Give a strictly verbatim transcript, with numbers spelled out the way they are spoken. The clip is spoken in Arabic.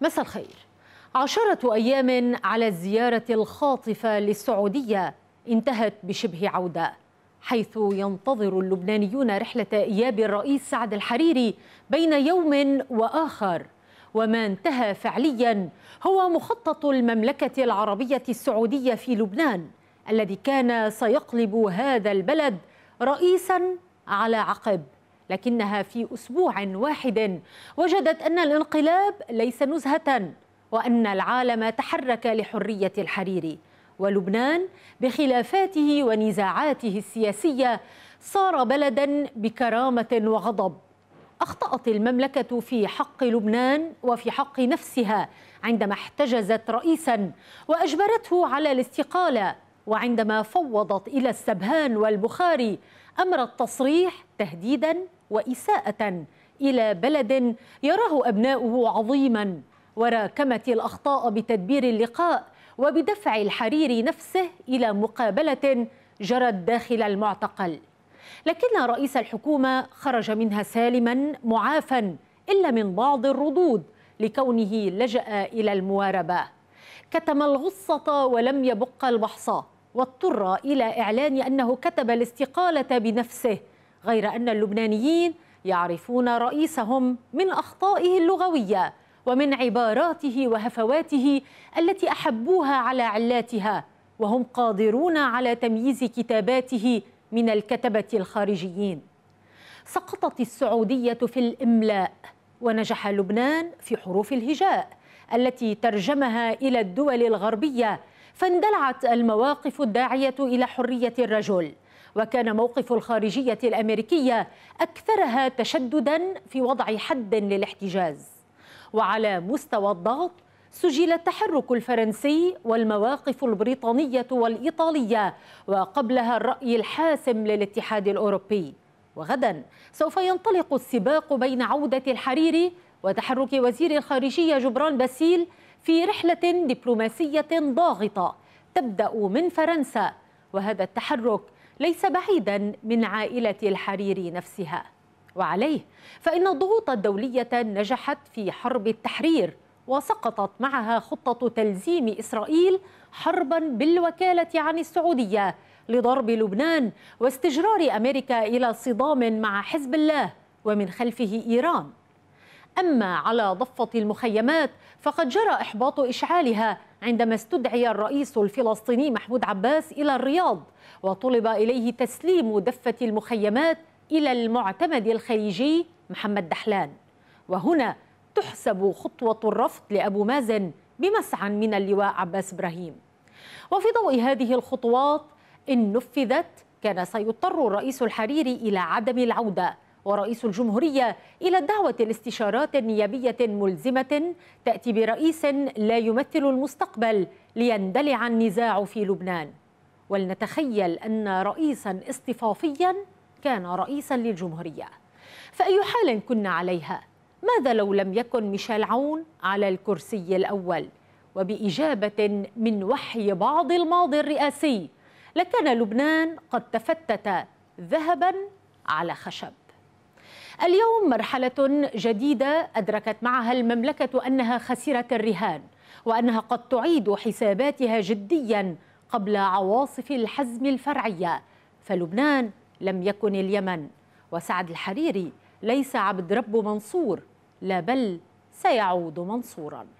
مساء الخير. عشرة أيام على الزيارة الخاطفة للسعودية انتهت بشبه عودة، حيث ينتظر اللبنانيون رحلة إياب الرئيس سعد الحريري بين يوم وآخر، وما انتهى فعليا هو مخطط المملكة العربية السعودية في لبنان الذي كان سيقلب هذا البلد رئيسا على عقب، لكنها في أسبوع واحد وجدت أن الانقلاب ليس نزهة، وأن العالم تحرك لحرية الحريري، ولبنان بخلافاته ونزاعاته السياسية صار بلدا بكرامة وغضب. أخطأت المملكة في حق لبنان وفي حق نفسها عندما احتجزت رئيسا وأجبرته على الاستقالة، وعندما فوضت إلى السبهان والبخاري أمر التصريح تهديدا وإساءة إلى بلد يراه أبناؤه عظيما، وراكمت الأخطاء بتدبير اللقاء وبدفع الحريري نفسه إلى مقابلة جرت داخل المعتقل، لكن رئيس الحكومة خرج منها سالما معافا إلا من بعض الردود لكونه لجأ إلى المواربة. كتم الغصة ولم يبق البحصة، واضطر إلى إعلان أنه كتب الاستقالة بنفسه، غير أن اللبنانيين يعرفون رئيسهم من أخطائه اللغوية ومن عباراته وهفواته التي أحبوها على علاتها، وهم قادرون على تمييز كتاباته من الكتبة الخارجيين. سقطت السعودية في الإملاء، ونجح لبنان في حروف الهجاء التي ترجمها إلى الدول الغربية، فاندلعت المواقف الداعية إلى حرية الرجل، وكان موقف الخارجية الأمريكية أكثرها تشددا في وضع حد للاحتجاز. وعلى مستوى الضغط سجل التحرك الفرنسي والمواقف البريطانية والإيطالية، وقبلها الرأي الحاسم للاتحاد الأوروبي. وغدا سوف ينطلق السباق بين عودة الحريري وتحرك وزير الخارجية جبران باسيل في رحلة دبلوماسية ضاغطة تبدأ من فرنسا، وهذا التحرك ليس بعيدا من عائلة الحريري نفسها، وعليه فإن الضغوط الدولية نجحت في حرب التحرير، وسقطت معها خطة تلزيم إسرائيل حربا بالوكالة عن السعودية لضرب لبنان واستجرار أمريكا إلى صدام مع حزب الله ومن خلفه إيران. أما على ضفة المخيمات فقد جرى إحباط إشعالها عندما استدعي الرئيس الفلسطيني محمود عباس إلى الرياض، وطلب إليه تسليم دفة المخيمات إلى المعتمد الخليجي محمد دحلان، وهنا تحسب خطوة الرفض لأبو مازن بمسعى من اللواء عباس إبراهيم. وفي ضوء هذه الخطوات إن نفذت كان سيضطر الرئيس الحريري إلى عدم العودة، ورئيس الجمهورية إلى دعوة الاستشارات النيابية ملزمة تأتي برئيس لا يمثل المستقبل ليندلع النزاع في لبنان. ولنتخيل أن رئيسا اصطفافيا كان رئيسا للجمهورية، فأي حال كنا عليها؟ ماذا لو لم يكن ميشيل عون على الكرسي الأول؟ وبإجابة من وحي بعض الماضي الرئاسي لكان لبنان قد تفتت ذهبا على خشب. اليوم مرحلة جديدة أدركت معها المملكة أنها خسرت الرهان، وأنها قد تعيد حساباتها جديا قبل عواصف الحزم الفرعية، فلبنان لم يكن اليمن، وسعد الحريري ليس عبد رب منصور، لا بل سيعود منصورا.